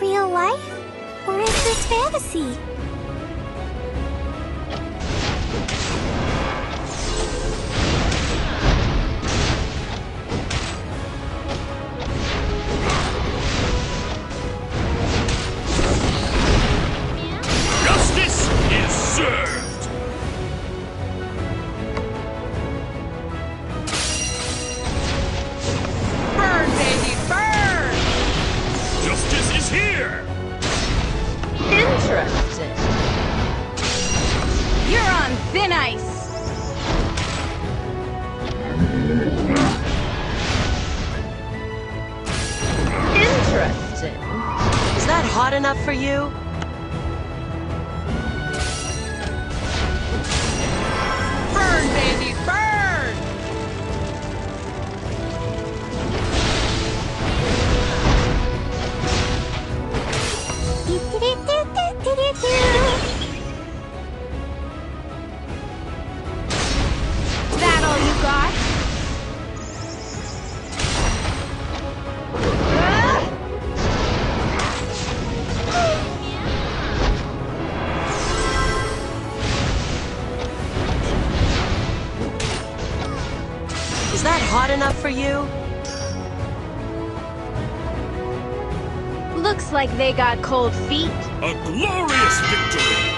real life? Or is this fantasy? For you? Burn, baby, burn! That all you got? Hot enough for you? Looks like they got cold feet. A glorious victory!